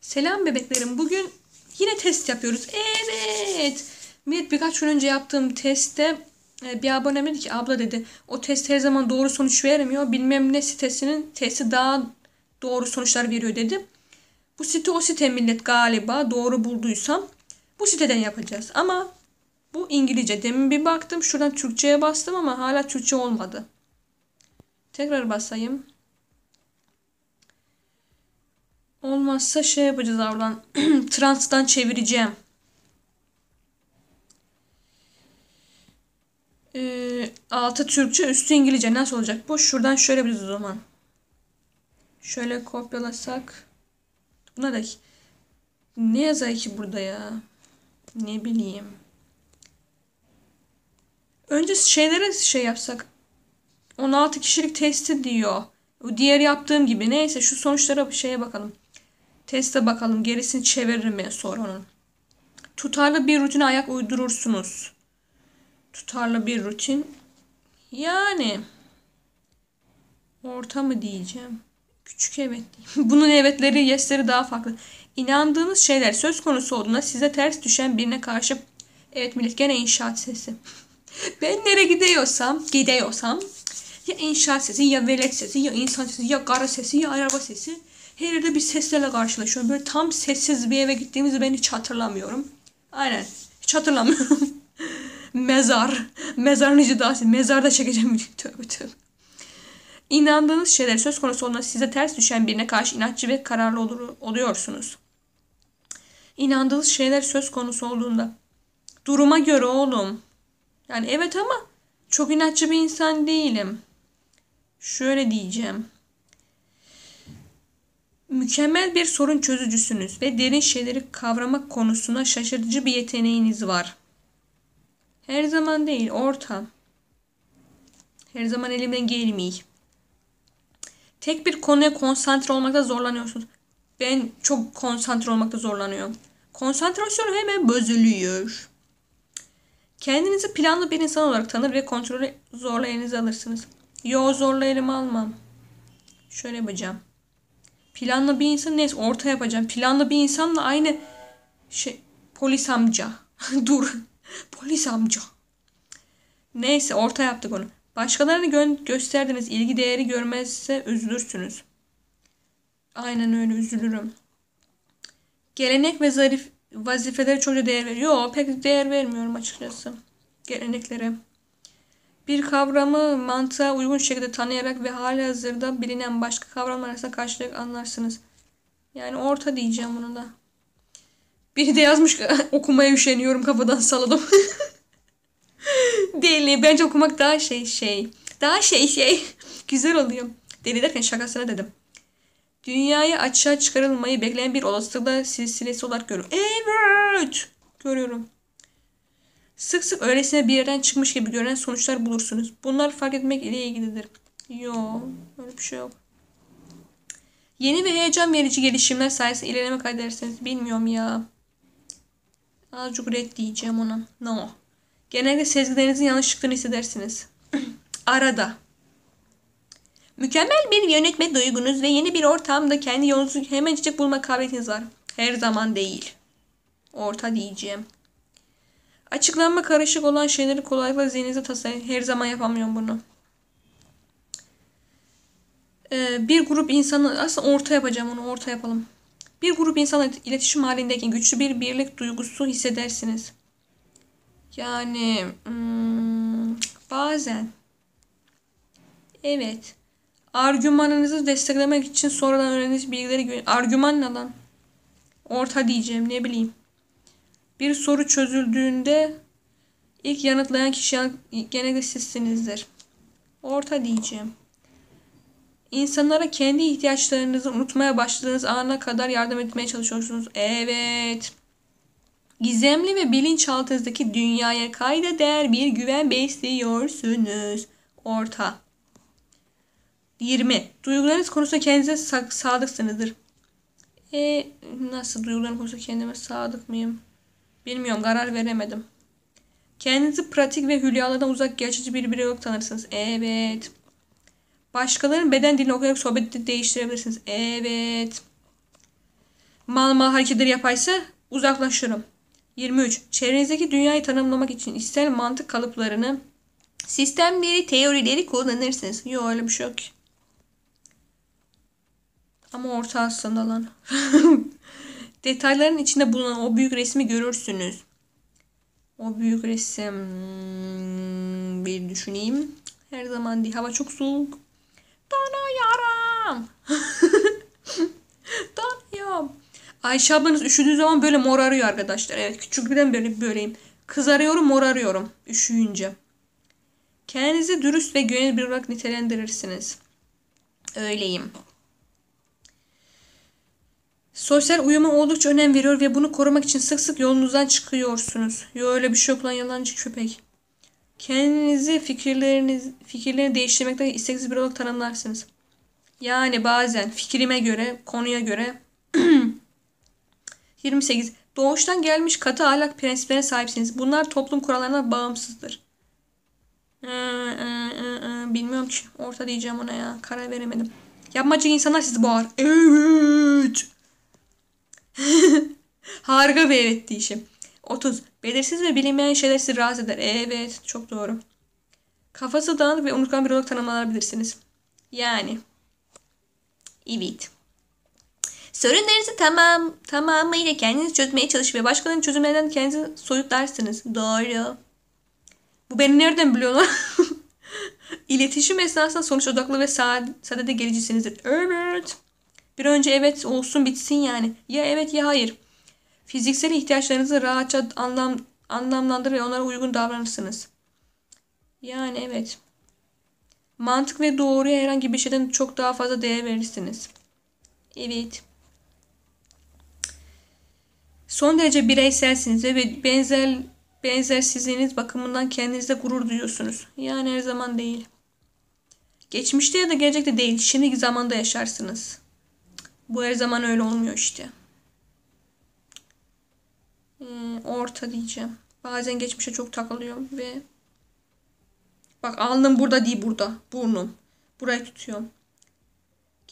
Selam bebeklerim. Bugün yine test yapıyoruz. Evet. Millet birkaç gün önce yaptığım testte bir abonem dedi ki abla dedi o test her zaman doğru sonuç vermiyor. Bilmem ne sitesinin testi daha doğru sonuçlar veriyor dedi. Bu site o site millet galiba doğru bulduysam bu siteden yapacağız. Ama bu İngilizce. Demin bir baktım şuradan Türkçe'ye bastım ama hala Türkçe olmadı. Tekrar basayım. Olmazsa şey yapacağız ablan. Trans'tan çevireceğim. Altı Türkçe, üstü İngilizce. Nasıl olacak bu? Şuradan şöyle yapacağız o zaman. Şöyle kopyalasak. Buna da ne yazar ki burada ya? Ne bileyim. Önce şeylere şey yapsak. 16 kişilik testi diyor. O diğer yaptığım gibi. Neyse şu sonuçlara şeye bakalım. Teste bakalım. Gerisini çeviririm ben sonra onun. Tutarlı bir rutine ayak uydurursunuz. Tutarlı bir rutin. Yani. Orta mı diyeceğim? Küçük evet diyeyim. Bunun evetleri, yesleri daha farklı. İnandığınız şeyler söz konusu olduğunda size ters düşen birine karşı. Evet millet gene inşaat sesi. Ben nereye gidiyorsam. Ya inşaat sesi, ya velet sesi, ya insan sesi, ya kara sesi, ya araba sesi. Her yerde bir seslerle karşılaşıyorum. Böyle tam sessiz bir eve gittiğimizde ben hiç hatırlamıyorum. Aynen. Hiç hatırlamıyorum. Mezar nicdası. Mezarda çekeceğim. Tövbe tövbe. İnandığınız şeyler söz konusu olduğunda size ters düşen birine karşı inatçı ve kararlı oluyorsunuz. İnandığınız şeyler söz konusu olduğunda. Duruma göre oğlum. Yani evet ama çok inatçı bir insan değilim. Şöyle diyeceğim. Mükemmel bir sorun çözücüsünüz ve derin şeyleri kavramak konusunda şaşırtıcı bir yeteneğiniz var. Her zaman değil, orta. Her zaman elimden gelmiyor. Tek bir konuya konsantre olmakta zorlanıyorsunuz. Ben çok konsantre olmakta zorlanıyorum. Konsantrasyon hemen bozuluyor. Kendinizi planlı bir insan olarak tanır ve kontrolü zorla elinize alırsınız. Yo zorla elime almam. Şöyle yapacağım. Planlı bir insan neyse orta yapacağım. Planlı bir insanla aynı şey polis amca. Dur. Polis amca. Neyse orta yaptık onu. Başkalarına gösterdiğiniz ilgi değeri görmezse üzülürsünüz. Aynen öyle üzülürüm. Gelenek ve zarif vazifeleri çokça değer veriyor. Yok pek değer vermiyorum açıkçası. Geleneklere. Bir kavramı mantığa uygun şekilde tanıyarak ve halihazırda bilinen başka kavramlar arasında karşılık anlarsınız. Yani orta diyeceğim bunu da. Biri de yazmış ki okumaya üşeniyorum kafadan saladım. Deli. Bence okumak daha şey. Daha şey. Güzel oluyor. Deli derken şakasına dedim. Dünyaya açığa çıkarılmayı bekleyen bir olasılıkla silsilesi olarak görüyorum. Evet. Görüyorum. Sık sık öylesine bir yerden çıkmış gibi görünen sonuçlar bulursunuz. Bunlar fark etmek ile ilgilidir. Yo, öyle bir şey yok. Yeni ve heyecan verici gelişimler sayesinde ilerleme kaydedersiniz. Bilmiyorum ya. Azıcık red diyeceğim ona. No. Genelde sezgilerinizin yanlış çıktığını hissedersiniz. Arada. Mükemmel bir yönetme duygunuz ve yeni bir ortamda kendi yolunuzu hemencecik bulma kabiliyetiniz var. Her zaman değil. Orta diyeceğim. Açıklanma karışık olan şeyleri kolaylıkla zihninize tasarlayın. Her zaman yapamıyorum bunu. Bir grup insanı aslında orta yapacağım onu. Orta yapalım. Bir grup insanla iletişim halindeyken güçlü bir birlik duygusu hissedersiniz. Yani bazen. Evet. Argümanınızı desteklemek için sonradan öğrendiğiniz bilgileri argüman ne lan? Orta diyeceğim ne bileyim. Bir soru çözüldüğünde ilk yanıtlayan kişi genelde sizsinizdir. Orta diyeceğim. İnsanlara kendi ihtiyaçlarınızı unutmaya başladığınız ana kadar yardım etmeye çalışıyorsunuz. Evet. Gizemli ve bilinçaltınızdaki dünyaya kayda değer bir güven besliyorsunuz. Orta. 20. Duygularınız konusunda kendinize sadıksınızdır. Nasıl duygularım konusunda kendime sadık mıyım? Bilmiyorum. Karar veremedim. Kendinizi pratik ve hülyalardan uzak geçici bir birey olarak tanırsınız. Evet. Başkalarının beden dilini okuyarak sohbeti değiştirebilirsiniz. Evet. mal mal hareketleri yapaysa uzaklaşırım. 23. Çevrenizdeki dünyayı tanımlamak için içsel mantık kalıplarını, sistemleri, teorileri kullanırsınız. Yok öyle bir şey yok. Ama orta aslında lan. Detayların içinde bulunan o büyük resmi görürsünüz. O büyük resim bir düşüneyim. Her zaman değil. Hava çok soğuk. Donuyorum. Donuyorum. Ayşe ablanız üşüdüğü zaman böyle morarıyor arkadaşlar. Evet, küçüklükten böyleyim. Kızarıyorum, morarıyorum üşüyünce. Kendinizi dürüst ve güvenilir bir olarak nitelendirirsiniz. Öyleyim. Sosyal uyuma oldukça önem veriyor ve bunu korumak için sık sık yolunuzdan çıkıyorsunuz. Yo öyle bir şey yok lan, yalancı köpek. Kendinizi fikirlerini değiştirmekte isteksiz bir olarak tanımlarsınız. Yani bazen fikrime göre, konuya göre. 28. Doğuştan gelmiş katı ahlak prensiplerine sahipsiniz. Bunlar toplum kurallarına bağımsızdır. Bilmiyorum ki. Orta diyeceğim ona ya. Karar veremedim. Yapmacık insanlar sizi boğar. Evet. Harika bir evet diyişim. 30. Belirsiz ve bilinmeyen şeyler sizi rahatsız eder. Evet. Çok doğru. Kafası dağınık ve unutkan bir olarak tanımlanabilirsiniz. Yani. Evet. Sorunlarınızı tamamıyla kendiniz çözmeye çalışın ve başkalarının çözümlerinden kendinizi soyutlarsınız. Doğru. Bu beni nereden biliyorlar? İletişim esnasında sonuç odaklı ve sadede gelicisinizdir. Evet. Bir önce evet olsun bitsin yani. Ya evet ya hayır. Fiziksel ihtiyaçlarınızı rahatça anlamlandırır ve onlara uygun davranırsınız. Yani evet. Mantık ve doğruya herhangi bir şeyden çok daha fazla değer verirsiniz. Evet. Son derece bireyselsiniz ve benzersizliğiniz bakımından kendinizde gurur duyuyorsunuz. Yani her zaman değil. Geçmişte ya da gelecekte değil. Şimdiki zamanda yaşarsınız. Bu her zaman öyle olmuyor işte. Orta diyeceğim. Bazen geçmişe çok takılıyorum ve bak alnım burada değil burada. Burnum. Burayı tutuyorum.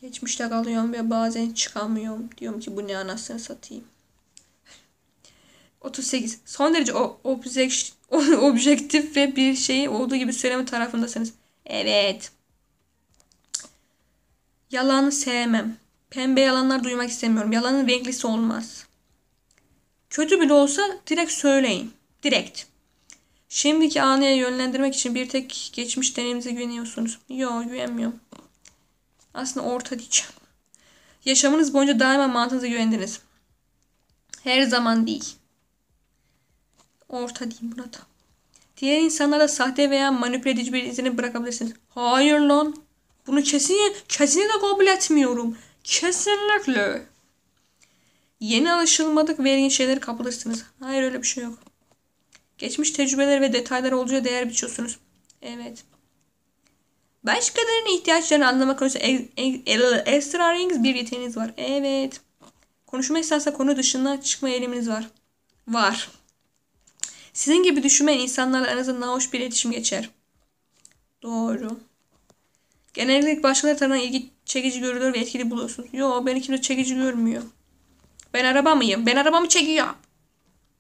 Geçmişte kalıyorum ve bazen çıkamıyorum. Diyorum ki bu ne anasını satayım. 38. Son derece objektif ve bir şeyi olduğu gibi söyleme tarafındasınız. Evet. Yalanı sevmem. Pembe yalanlar duymak istemiyorum. Yalanın renklisi olmaz. Kötü bile olsa direkt söyleyin. Direkt. Şimdiki anıya yönlendirmek için bir tek geçmiş deneyimize güveniyorsunuz. Yo, güvenmiyorum. Aslında orta diyeceğim. Yaşamınız boyunca daima mantığınıza güvendiniz. Her zaman değil. Orta diyeyim buna da. Diğer insanlara sahte veya manipüle edici bir izini bırakabilirsiniz. Hayır lan. Bunu kesinlikle kabul etmiyorum. Kesinlikle. Yeni alışılmadık ve ilginç şeylere kapılırsınız. Hayır öyle bir şey yok. Geçmiş tecrübeler ve detaylar olacağı değer biçiyorsunuz. Evet. Başkalarının ihtiyaçlarını anlamak konusunda esrarengiz bir yeteneğiniz var. Evet. Konuşma esnasında konu dışına çıkma eğiliminiz var. Var. Sizin gibi düşünmeyen insanlarla aranızda nahoş bir iletişim geçer. Doğru. Genellikle başkaları tarafından ilgi çekici görülür ve etkili buluyorsunuz. Yo, beni kimse çekici görmüyor. Ben araba mıyım? Ben arabamı çekiyor.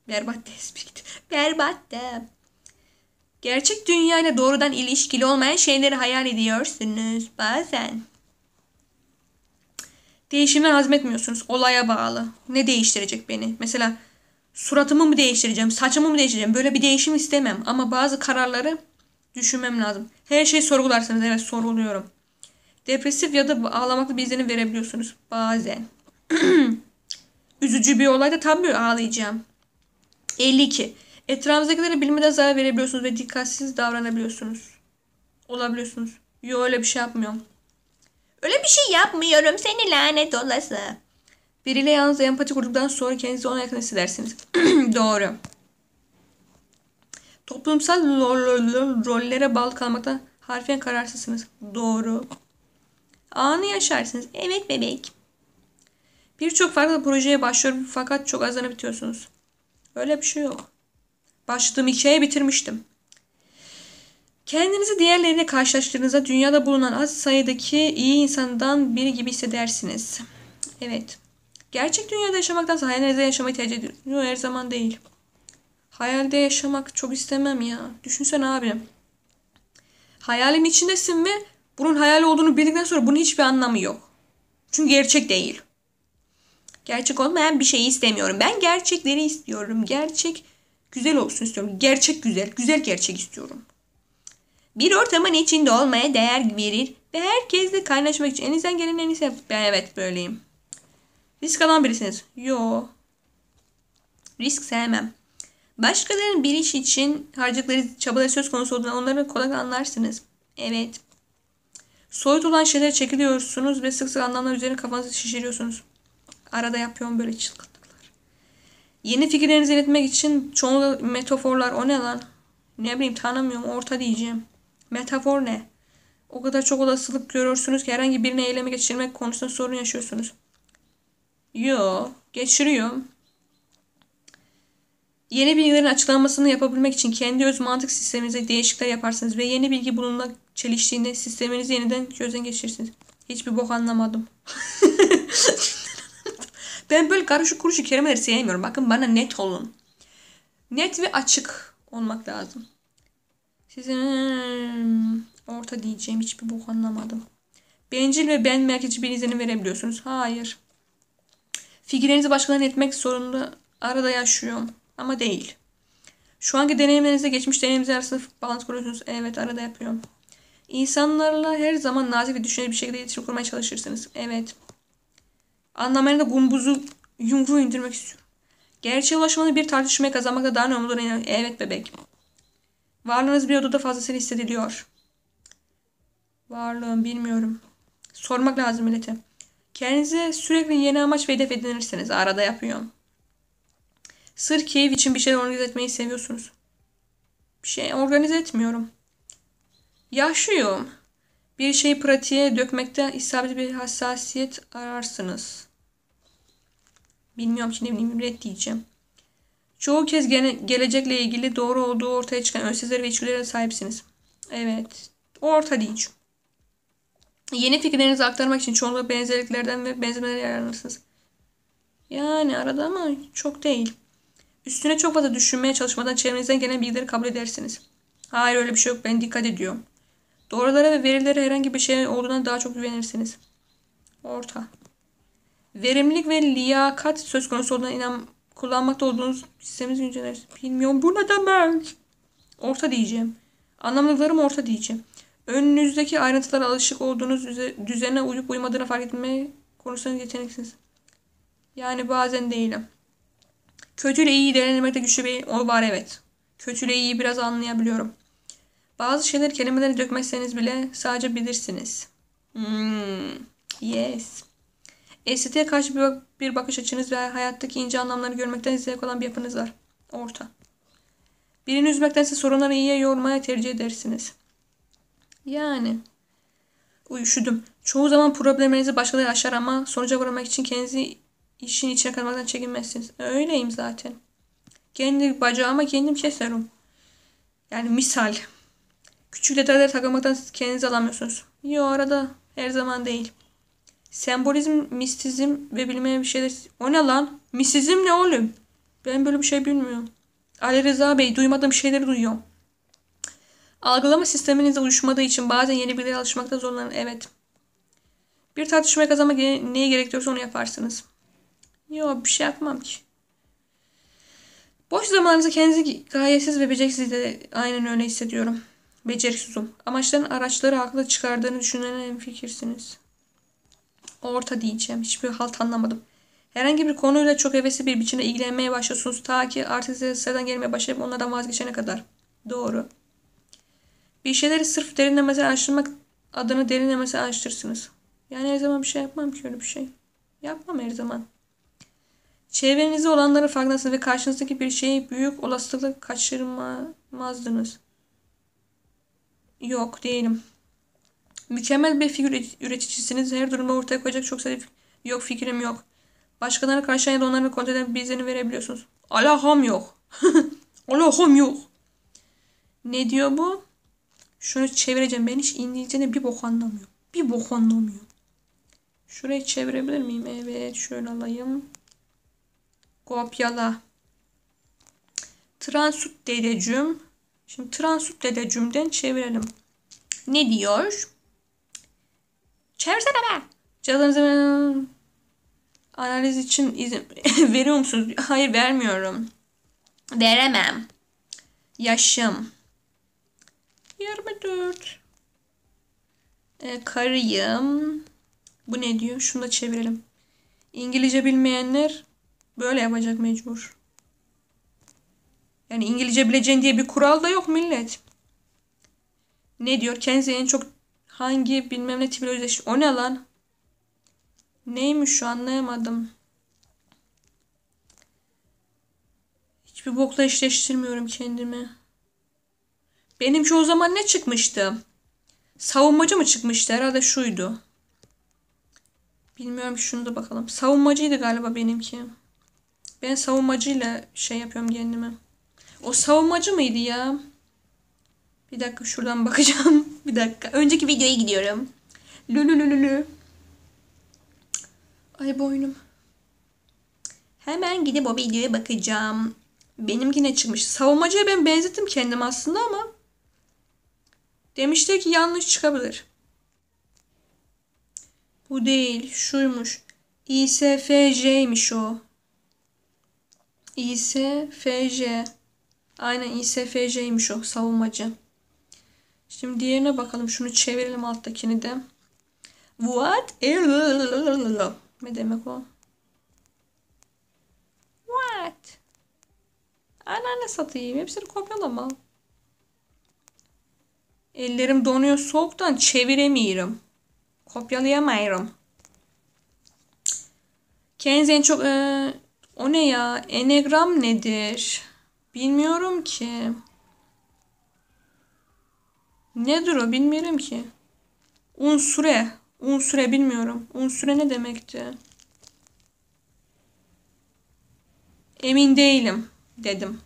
Berbat tespit. Berbat de. Gerçek dünyayla doğrudan ilişkili olmayan şeyleri hayal ediyorsunuz bazen. Değişimi hazmetmiyorsunuz. Olaya bağlı. Ne değiştirecek beni? Mesela suratımı mı değiştireceğim? Saçımı mı değiştireceğim? Böyle bir değişim istemem. Ama bazı kararları düşünmem lazım. Her şeyi sorgularsınız. Evet, sorguluyorum. Depresif ya da ağlamaklı bir izlenim verebiliyorsunuz. Bazen. Üzücü bir olayda tabii ağlayacağım. 52. Etrafınızdakilere bilmeden zarar verebiliyorsunuz ve dikkatsiz davranabiliyorsunuz. Olabiliyorsunuz. Yo, öyle bir şey yapmıyorum. Öyle bir şey yapmıyorum. Seni lanet olası. Biriyle yalnız empati kurduktan sonra kendinizi ona yakın hissedersiniz. Doğru. Toplumsal rollere bağlı kalmaktan harfiyen kararsızsınız. Doğru. Anı yaşarsınız. Evet bebek. Birçok farklı projeye başlıyorum fakat çok azına bitiyorsunuz. Öyle bir şey yok. Başladığım hikayeyi bitirmiştim. Kendinizi diğerleriyle karşılaştırdığınızda dünyada bulunan az sayıdaki iyi insandan biri gibi hissedersiniz. Evet. Gerçek dünyada yaşamaktansa hayalde yaşamayı tercih ediyorum. Her zaman değil. Hayalde yaşamak çok istemem ya. Düşünsene abi. Hayalin içindesin ve bunun hayal olduğunu bildikten sonra bunun hiçbir anlamı yok. Çünkü gerçek değil. Gerçek olmayan bir şeyi istemiyorum. Ben gerçekleri istiyorum. Gerçek güzel olsun istiyorum. Gerçek güzel. Güzel gerçek istiyorum. Bir ortamın içinde olmaya değer verir ve herkesle kaynaşmak için elinizden gelen en iyisi. Ben evet böyleyim. Risk alan birisiniz. Yo. Risk sevmem. Başkalarının bir iş için harcadıkları çabaları söz konusu olduğunda onları kolay anlarsınız. Evet. Soyut olan şeylere çekiliyorsunuz ve sık sık anlamlar üzerine kafanızı şişiriyorsunuz. Arada yapıyorum böyle çılgınlıklar. Yeni fikirlerinizi iletmek için çoğunlukla metaforlar o ne lan? Ne bileyim tanımıyorum orta diyeceğim. Metafor ne? O kadar çok olasılık görüyorsunuz ki herhangi birini eyleme geçirmek konusunda sorun yaşıyorsunuz. Yo, geçiriyorum. Yeni bilgilerin açıklanmasını yapabilmek için kendi öz mantık sisteminize değişiklikler yaparsınız ve yeni bilgi bununla çeliştiğinde sisteminizi yeniden gözden geçirirsiniz. Hiçbir bok anlamadım. Ben böyle karışık kuruşu kelimeleri sevmiyorum. Bakın bana net olun. Net ve açık olmak lazım. Sizin orta diyeceğim hiçbir bok anlamadım. Bencil ve ben merkezci bir izlenim verebiliyorsunuz. Hayır. Fikirlerinizi başkalarına etmek zorunda arada yaşıyorum. Ama değil. Şu anki deneyimlerinizde geçmiş deneyimler arasında bağlantı kuruyorsunuz. Evet arada yapıyorum. İnsanlarla her zaman nazik ve düşünceli bir şekilde iletişim kurmaya çalışırsınız. Evet. Anlamayla da gumbuzu yumruğu indirmek istiyorum. Gerçeğe ulaşmanın bir tartışmaya kazanmakta daha önemli olduğunu. Evet bebek. Varlığınız bir odada fazlasıyla hissediliyor. Varlığım bilmiyorum. Sormak lazım millete. Kendinize sürekli yeni amaç ve hedef edinirsiniz. Arada yapıyorum. Sırf keyif için bir şey organize etmeyi seviyorsunuz. Bir şey organize etmiyorum. Yaşıyorum. Bir şeyi pratiğe dökmekte isabetli bir hassasiyet ararsınız. Bilmiyorum ki ne bileyim red diyeceğim. Çoğu kez gelecekle ilgili doğru olduğu ortaya çıkan önsizlere ve içgüdülere sahipsiniz. Evet. Orta diyeceğim. Yeni fikirlerinizi aktarmak için çoğunlukla benzerliklerden ve benzemelerden yararlanırsınız. Yani arada ama çok değil. Üstüne çok fazla düşünmeye çalışmadan çevrenizden gelen bilgileri kabul edersiniz. Hayır öyle bir şey yok. Ben dikkat ediyorum. Doğrulara ve verilere herhangi bir şey olduğundan daha çok güvenirsiniz. Orta. Verimlilik ve liyakat söz konusu olduğuna kullanmakta olduğunuz sistemimizi günceleriz. Bilmiyorum bu ne demek? Orta diyeceğim. Anlamlıklarım orta diyeceğim. Önünüzdeki ayrıntılara alışık olduğunuz düzene uyup uymadığını fark etmeye konusunda yeteneksiniz. Yani bazen değilim. Kötüyle iyiyi değerlendirmekte güçlü bir o var evet. Kötüyle iyiyi biraz anlayabiliyorum. Bazı şeyler kelimeleri dökmezseniz bile sadece bilirsiniz. Yes. Estetiğe karşı bir bakış açınız ve hayattaki ince anlamları görmekten zevk olan bir yapınız var. Orta. Birini üzmektense sorunları iyiye yormaya tercih edersiniz. Yani. Üşüdüm. Çoğu zaman problemlerinizi başkaları aşar ama sonuca varmak için kendinizi işin içine kalmaktan çekinmezsiniz. Öyleyim zaten. Kendi bacağıma kendim keserim. Yani misal. Küçük detaylara takılmaktan kendinizi alamıyorsunuz. Yo arada her zaman değil. Sembolizm, mistizm ve bilmeyen bir şeyler. O ne lan? Mistizm ne oğlum? Ben böyle bir şey bilmiyorum. Ali Rıza Bey duymadığım şeyleri duyuyorum. Algılama sisteminizle uyuşmadığı için bazen yeni bilgiye alışmakta zorlanır. Evet. Bir tartışmaya kazanmak neye gerektiriyorsa onu yaparsınız. Yo bir şey yapmam ki. Boş zamanınızda kendinizi gayetsiz ve beceriksiz de aynen öyle hissediyorum. Beceriksizim. Amaçların araçları haklı çıkardığını düşünen en fikirsiniz. Orta diyeceğim. Hiçbir halt anlamadım. Herhangi bir konuyla çok hevesli bir biçimde ilgilenmeye başlıyorsunuz. Ta ki artık size sıradan gelmeye başlayıp onlardan vazgeçene kadar. Doğru. Bir şeyleri sırf derinlemesine araştırmak adına derinlemesine araştırırsınız. Yani her zaman bir şey yapmam ki öyle bir şey. Yapmam her zaman. Çevrenizde olanları farkındasınız ve karşınızdaki bir şeyi büyük olasılıkla kaçırmazdınız. Yok değilim. Mükemmel bir figür üreticisiniz. Her durumda ortaya koyacak çok sayıda yok fikrim yok. Başkalarına karşı ya da onları kontrol eden bir izlenim verebiliyorsunuz. Alakam yok. Alakam yok. Ne diyor bu? Şunu çevireceğim. Ben hiç İngilizce'de bir bok anlamıyorum. Şurayı çevirebilir miyim? Evet, şöyle alayım. Kopyala. Transut dedecüm. Şimdi transut dedecümden çevirelim. Ne diyor? Çevirsene be. Canınızı analiz için izin veriyor musunuz? Hayır, vermiyorum. Veremem. Yaşım 24. Karıyım. Bu ne diyor? Şunu da çevirelim. İngilizce bilmeyenler böyle yapacak mecbur. Yani İngilizce bileceğin diye bir kural da yok millet. Ne diyor? Kendinize en çok hangi bilmem ne tipiyle özdeş. O ne lan? Neymiş şu, anlayamadım. Hiçbir bokla eşleştirmiyorum kendimi. Benimki o zaman ne çıkmıştı? Savunmacı mı çıkmıştı? Herhalde şuydu. Bilmiyorum, şunu da bakalım. Savunmacıydı galiba benimki. Ben savunmacıyla şey yapıyorum kendime. O savunmacı mıydı ya? Bir dakika, şuradan bakacağım. Bir dakika. Önceki videoya gidiyorum. Lülülülülü. Ay boynum. Hemen gidip o videoya bakacağım. Benimki ne çıkmış? Savunmacıya ben benzettim kendim aslında ama demişler ki yanlış çıkabilir. Bu değil. Şuymuş. İSFJ'miş o. İSFJ. Aynen, İSFJ'miş o. Savunmacı. Şimdi diğerine bakalım. Şunu çevirelim alttakini de. What? Ne demek o? What? Anneanne satayım. Hepsini kopyalama. Ellerim donuyor soğuktan. Çeviremiyorum. Kopyalayamıyorum. Kendinize en çok... o ne ya? Enegram nedir? Bilmiyorum ki. Nedir o? Bilmiyorum ki. Unsure. Unsure bilmiyorum. Unsure ne demekti? Emin değilim dedim.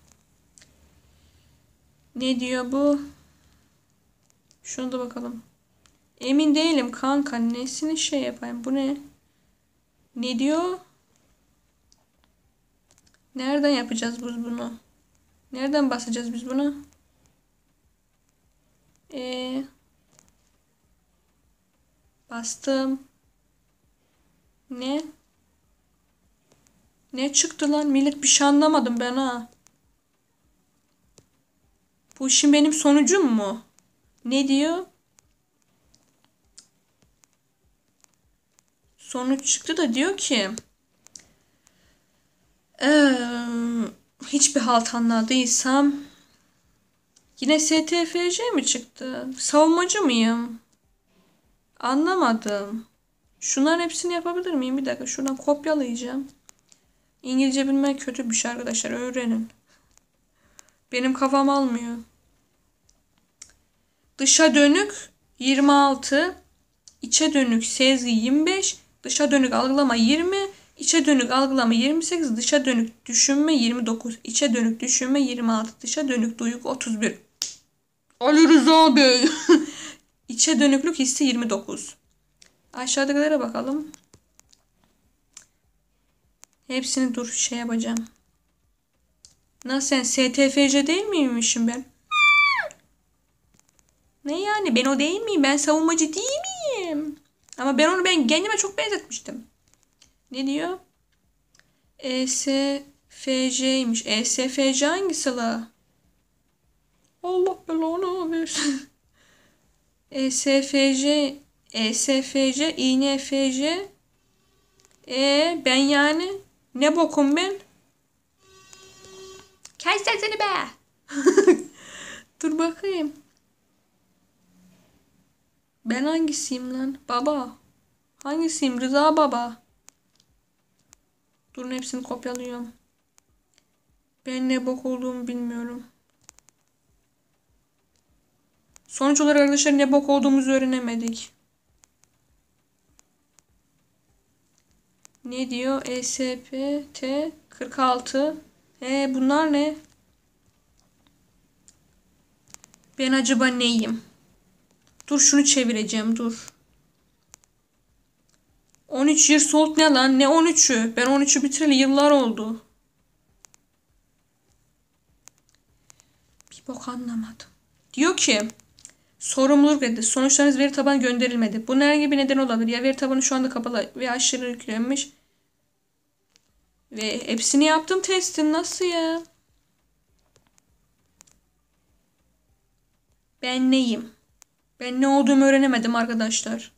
Ne diyor bu? Şunu da bakalım. Emin değilim kanka. Nesini şey yapayım? Bu ne? Ne diyor? Nereden yapacağız biz bunu? Nereden basacağız biz buna? Bastım. Ne? Ne çıktı lan? Millet bir şey anlamadım ben ha. Bu işin benim sonucum mu? Ne diyor? Sonuç çıktı da diyor ki hiçbir halt anladıysam yine STFJ mi çıktı? Savunmacı mıyım? Anlamadım. Şunların hepsini yapabilir miyim? Bir dakika, şuradan kopyalayacağım. İngilizce bilmek kötü bir şey arkadaşlar. Öğrenin. Benim kafam almıyor. Dışa dönük 26. İçe dönük sezgi 25. Dışa dönük algılama 20. İçe dönük algılama 28. Dışa dönük düşünme 29. İçe dönük düşünme 26. Dışa dönük duygu 31. Ali Rıza Bey. İçe dönüklük hissi 29. Aşağıdakilere bakalım. Hepsini dur şey yapacağım. Nasıl yani, STFC değil miymişim ben? Ne yani, ben o değil miyim? Ben savunmacı değil miyim? Ama ben onu kendime çok benzetmiştim. Ne diyor? ESFJ'miş. ESFJ hangisi la? Allah belanı versin. ESFJ, INFJ. Ben yani ne bokum ben? Kes sesini be. Dur bakayım. Ben hangisiyim lan? Baba. Hangisiyim? Rıza baba. Durun, hepsini kopyalıyorum. Ben ne bok olduğumu bilmiyorum. Sonuç olarak arkadaşlar ne bok olduğumuzu öğrenemedik. Ne diyor? ESPT 46. Bunlar ne? Ben acaba neyim? Dur şunu çevireceğim, dur. 13 year soğut ne lan? Ne 13'ü? Ben 13'ü bitireli yıllar oldu. Bir bok anlamadım. Diyor ki sorumluluk reddi. Sonuçlarınız veri tabanı gönderilmedi. Bunun herhangi bir neden olabilir. Ya veri tabanı şu anda kapalı ve aşırı yüklenmiş. Ve hepsini yaptım testin. Nasıl ya? Ben neyim? Ben ne olduğumu öğrenemedim arkadaşlar.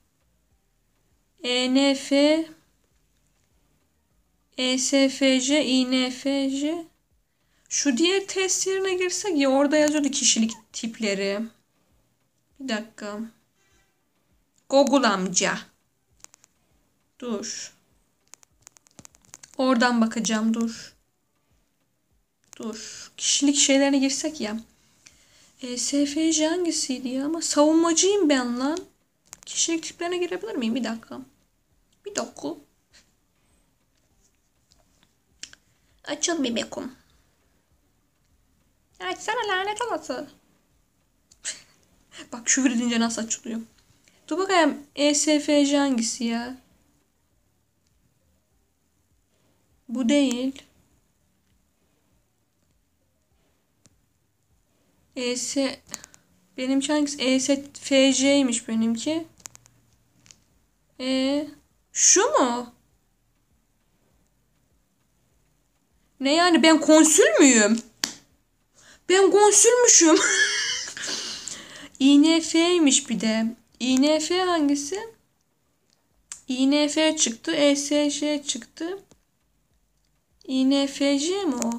ENF ESFC INFC. Şu diğer test yerine girsek ya, orada yazıyordu kişilik tipleri. Bir dakika. Google amca. Dur. Oradan bakacağım, dur. Dur. Kişilik şeylerine girsek ya. SFC hangisiydi ya? Ama savunmacıyım ben lan. Kişilik tiplerine girebilir miyim? Bir dakika. Bir dakika. Açıl bebekum. Açsana lanet olası. Bak küfür edince nasıl açılıyor. Dur bakayım. ESFC hangisi ya? Bu değil. Benimki hangisi? ESFC'ymiş benimki. Şu mu? Ne yani, ben konsül müyüm? Ben konsülmüşüm. INF'ymiş bir de. INF hangisi? INF çıktı. ESC çıktı. INFC mi o?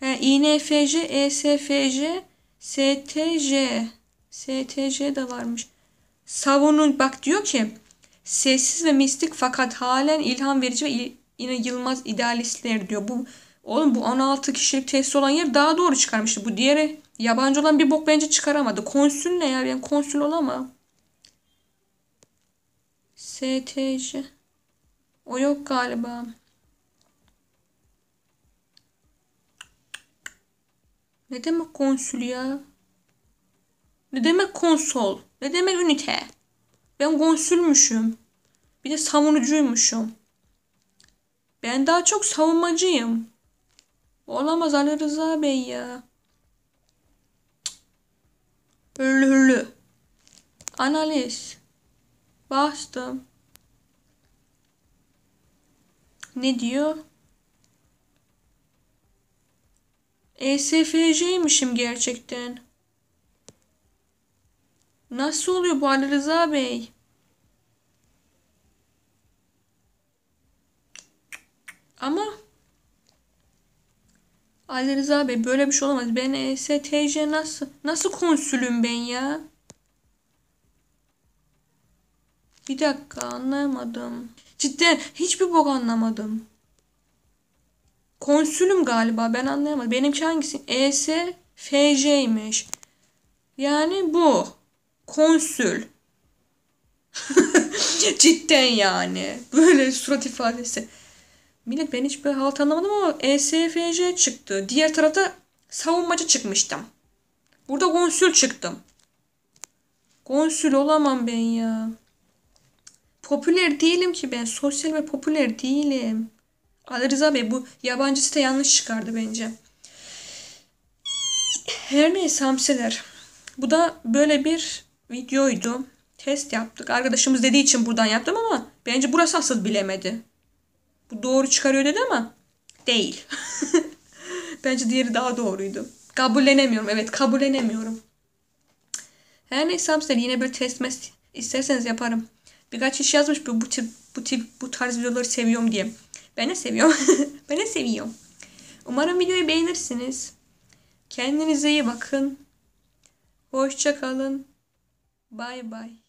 He, INFC, ESFC, STC. STC de varmış. Savunun bak diyor ki sessiz ve mistik fakat halen ilham verici ve yine yılmaz idealistler diyor. Bu oğlum, bu 16 kişilik testi olan yer daha doğru çıkarmıştı. Bu diğeri yabancı olan bir bok bence çıkaramadı. Konsül ne ya? Ben konsül olamam. STC. O yok galiba. Ne demek konsül ya? Ne demek konsol? Ne demek ünite? Ben konsülmüşüm. Bir de savunucuymuşum. Ben daha çok savunmacıyım. Olamaz Ali Rıza Bey ya. Hürlü hürlü. Analiz. Bastım. Ne diyor? ESFC'ymişim gerçekten. Nasıl oluyor bu Ali Rıza Bey? Ama Ali Rıza Bey böyle bir şey olamaz. Ben ESTC nasıl konsülüm ben ya? Bir dakika, anlamadım. Cidden hiçbir bok anlamadım. Konsülüm galiba, ben anlayamadım. Benimki hangisi? ESFC'ymiş. Yani bu. Konsül. Cidden yani. Böyle surat ifadesi. Millet, ben hiç böyle halt anlamadım ama ESFC çıktı. Diğer tarafta savunmacı çıkmıştım. Burada konsül çıktım. Konsül olamam ben ya. Popüler değilim ki ben. Sosyal ve popüler değilim. Ali Rıza Bey bu yabancı site yanlış çıkardı bence. Her neyse hamsiler. Bu da böyle bir videoydu. Test yaptık. Arkadaşımız dediği için buradan yaptım ama bence burası asıl bilemedi. Bu doğru çıkarıyor dedi ama değil. Bence diğeri daha doğruydu. Kabullenemiyorum. Evet, kabullenemiyorum. Her neyse hamsiler, yine böyle test isterseniz yaparım. Birkaç kişi yazmış bu tarz videoları seviyorum diye. Ben de seviyorum. Ben de seviyorum. Umarım videoyu beğenirsiniz. Kendinize iyi bakın. Hoşça kalın. Bay bay.